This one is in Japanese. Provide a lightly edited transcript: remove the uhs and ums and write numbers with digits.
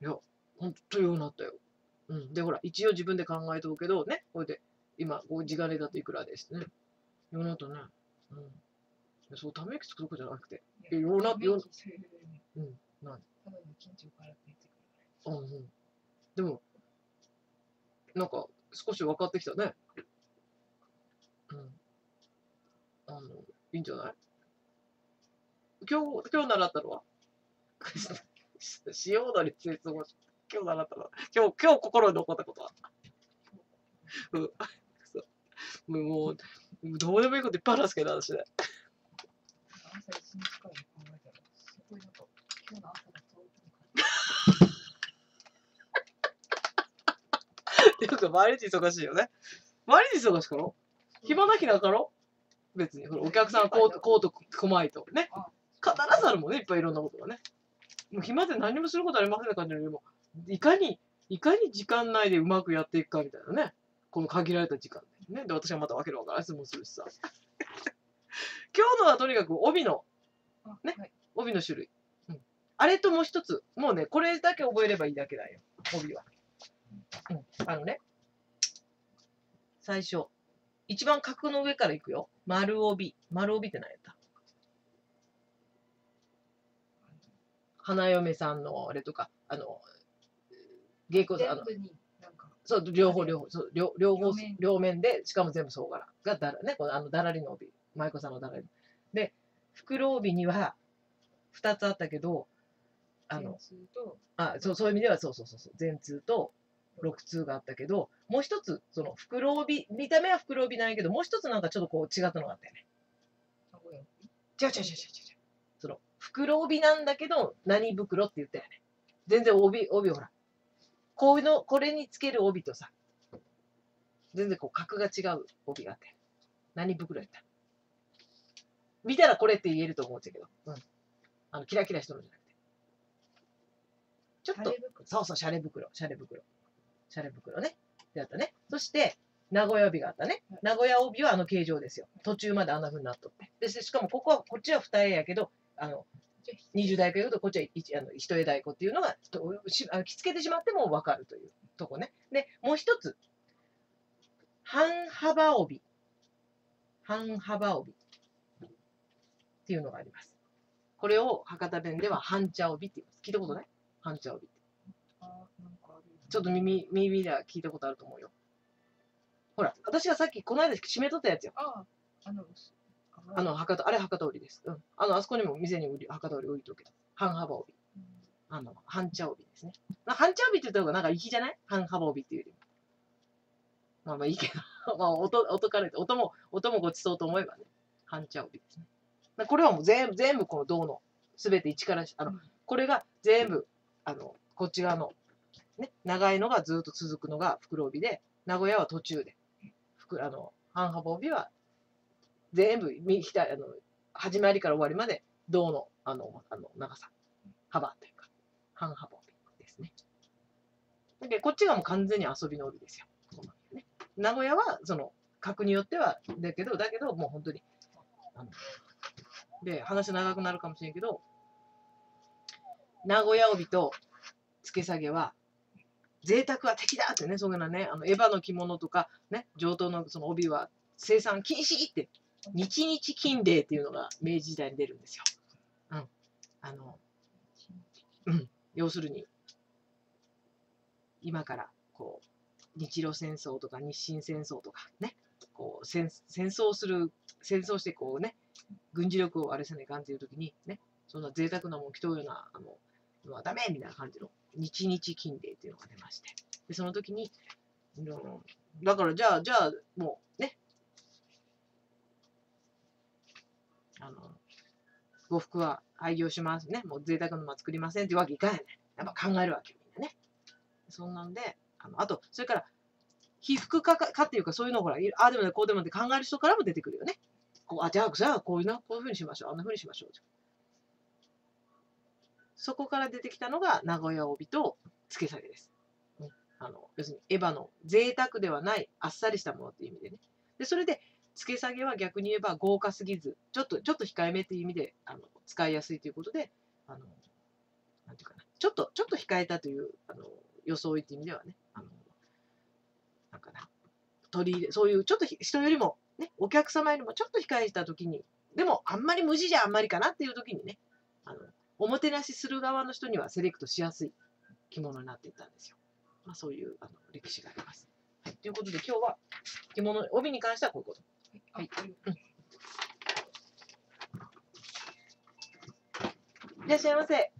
いや、ほんとようになったよ。うん。で、ほら、一応自分で考えとくけど、ね。これで、今、時間でだといくらですね。ようになったね。うん。そう、ため息つくとこじゃなくて。ようなったよ。うん。なんで。ただの緊張から出てくる。うんうん。でも、なんか、少し分かってきたね。うん。いいんじゃない？今日習ったのは潮のりついつも、今日習ったのは今日心に残ったことはうん。そう。もう、どうでもいいこといっぱいあるんですけど、私ね。朝一日間に考えたら、すごいなんか、今日の朝が遠いとか。よく毎日忙しいよね。毎日忙しかろ？暇な日なかろ？別にお客さんはこうとこまいとね、必ずあるもんね、いっぱいいろんなことがね。もう暇で何もすることありませんって感じのよりも、いかに時間内でうまくやっていくかみたいなね、この限られた時間でね。で、私はまたわけのわからない質問するしさ今日のはとにかく帯のね、帯の種類、うん、あれともう一つ、もうね、これだけ覚えればいいだけだよ、帯は。うん、ね、最初一番角の上からいくよ。丸帯。丸帯って何やった？花嫁さんのあれとか、芸妓さん、そう、両面で、しかも全部総柄がだらね、このだらりの帯。舞妓さんのだらり。で、袋帯には2つあったけど、そういう意味では、そう、全通と、6通があったけど、もう一つ、その袋帯、見た目は袋帯ないけど、もう一つなんかちょっとこう違ったのがあったよね。違う。その袋帯なんだけど、何袋って言ったよね。全然帯ほら。これにつける帯とさ、全然こう格が違う帯があって。何袋やった。見たらこれって言えると思うんだけど、うん。キラキラしてるんじゃなくて。ちょっと、そう、シャレ袋ね。であったね。そして、名古屋帯があったね。名古屋帯は形状ですよ。途中まであんな風になっとって。で、しかもこっちは二重やけど、20代から言うと、こっちは一重太鼓っていうのが、着付けてしまっても分かるというとこね。で、もう一つ。半幅帯。っていうのがあります。これを博多弁では半茶帯って言います。聞いたことない？半茶帯って。ちょっと耳では聞いたことあると思うよ。ほら、私がさっき、この間締めとったやつよ。あれ博多織です。うん。あそこにも店に博多織置いておけた。半幅帯。半茶帯ですね。半茶帯って言った方がなんか粋じゃない？半幅帯っていうよりも。まあいいけど、まあ音もごちそうと思えばね。半茶帯ですね。これはもう全部この胴の、すべて一から、これが全部、こっち側の、ね、長いのがずっと続くのが袋帯で、名古屋は途中で、半幅帯は全部始まりから終わりまで胴の長さ、幅というか半幅帯ですね。で、こっちがもう完全に遊びの帯ですよ。ね、名古屋はその格によってはだけどもう本当にで、話長くなるかもしれんけど、名古屋帯と付け下げは贅沢は敵だってね、そういうようなね、エヴァの着物とか、ね、上等のその帯は生産禁止って、日々禁令っていうのが明治時代に出るんですよ。うん。要するに、今から、こう、日露戦争とか日清戦争とか、ね、こう、戦争してこうね、軍事力をあれせないかんっていうときに、ね、そんな贅沢なもん着とうような、のはダメみたいな感じの。日々禁令っていうのが出まして。で、その時に、だからじゃあ、もうね、呉服は廃業しますね。もう贅沢なものは作りませんってわけいかんやね。やっぱ考えるわけよ、みんなね。そんなんで、あと、それから、被服化かっていうか、そういうのをほら、ああでもね、こうでもね、考える人からも出てくるよね。じゃあ、こういうふうにしましょう。あんなふうにしましょう。そこから出てきたのが名古屋帯と付け下げです。要するにエヴァの贅沢ではないあっさりしたものっていう意味でね。で、それで付け下げは逆に言えば豪華すぎず、ちょっと控えめっていう意味で使いやすいということで、なんていうかな、ちょっと控えたという装いという意味ではね、なんかな、取り入れ、そういうちょっと人よりも、ね、お客様よりもちょっと控えた時に、でもあんまり無視じゃあんまりかなっていう時にね、おもてなしする側の人にはセレクトしやすい着物になっていったんですよ。まあ、そういう歴史があります。はい、ということで今日は着物帯に関してはこういうこと。はい、いらっしゃいませ。